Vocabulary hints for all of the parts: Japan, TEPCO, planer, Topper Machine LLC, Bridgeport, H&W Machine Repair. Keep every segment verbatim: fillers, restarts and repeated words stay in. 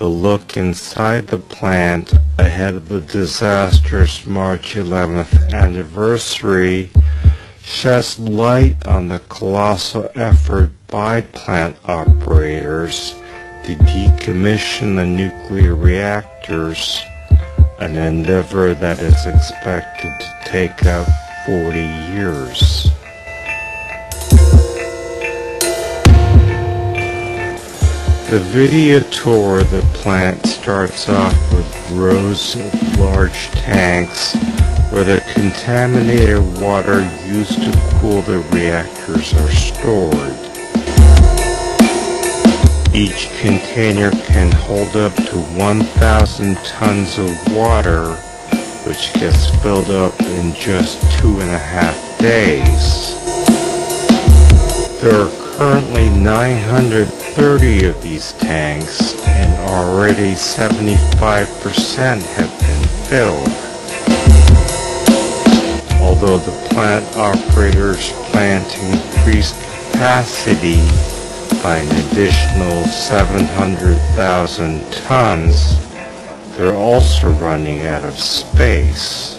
the look inside the plant ahead of the disastrous March eleventh anniversary sheds light on the colossal effort by plant operators to decommission the nuclear reactors, an endeavor that is expected to take up forty years. The video tour of the plant starts off with rows of large tanks where the contaminated water used to cool the reactors are stored. Each container can hold up to one thousand tons of water, which gets filled up in just two and a half days. There are currently nine hundred thirty of these tanks, and already seventy-five percent have been filled. Although the plant operators plan to increase capacity by an additional seven hundred thousand tons, they're also running out of space.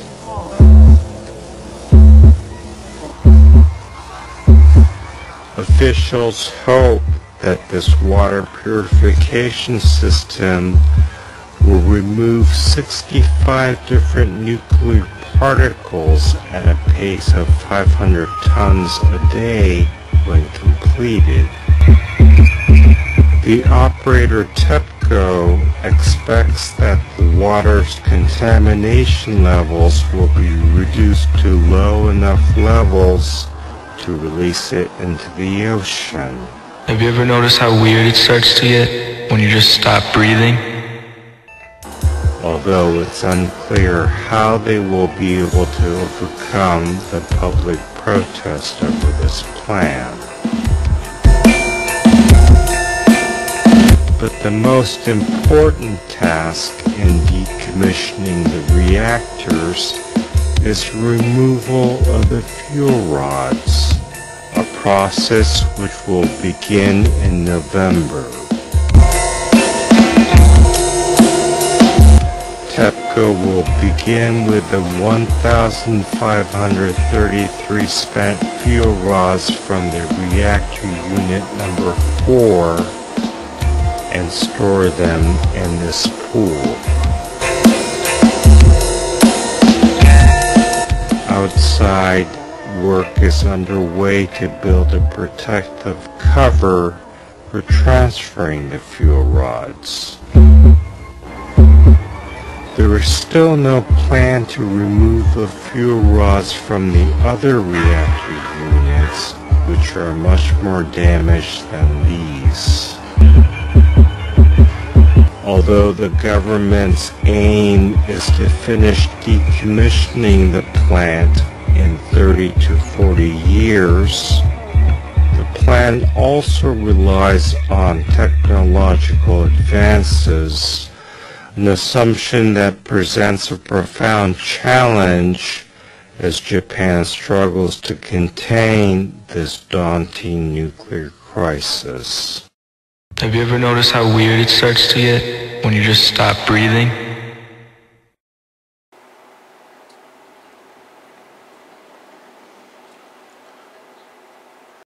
Officials hope that this water purification system will remove sixty-five different nuclear particles at a pace of five hundred tons a day when completed. The operator TEPCO expects that the water's contamination levels will be reduced to low enough levels to release it into the ocean. Have you ever noticed how weird it starts to get when you just stop breathing? Although it's unclear how they will be able to overcome the public protest over this plan. But the most important task in decommissioning the reactors is removal of the fuel rods, a process which will begin in November. TEPCO will begin with the one thousand five hundred thirty-three spent fuel rods from the reactor unit number four and store them in this pool. Outside, work is underway to build a protective cover for transferring the fuel rods. There is still no plan to remove the fuel rods from the other reactor units, which are much more damaged than these. Although the government's aim is to finish decommissioning the plant in thirty to forty years, the plan also relies on technological advances, an assumption that presents a profound challenge as Japan struggles to contain this daunting nuclear crisis. Have you ever noticed how weird it starts to get when you just stop breathing?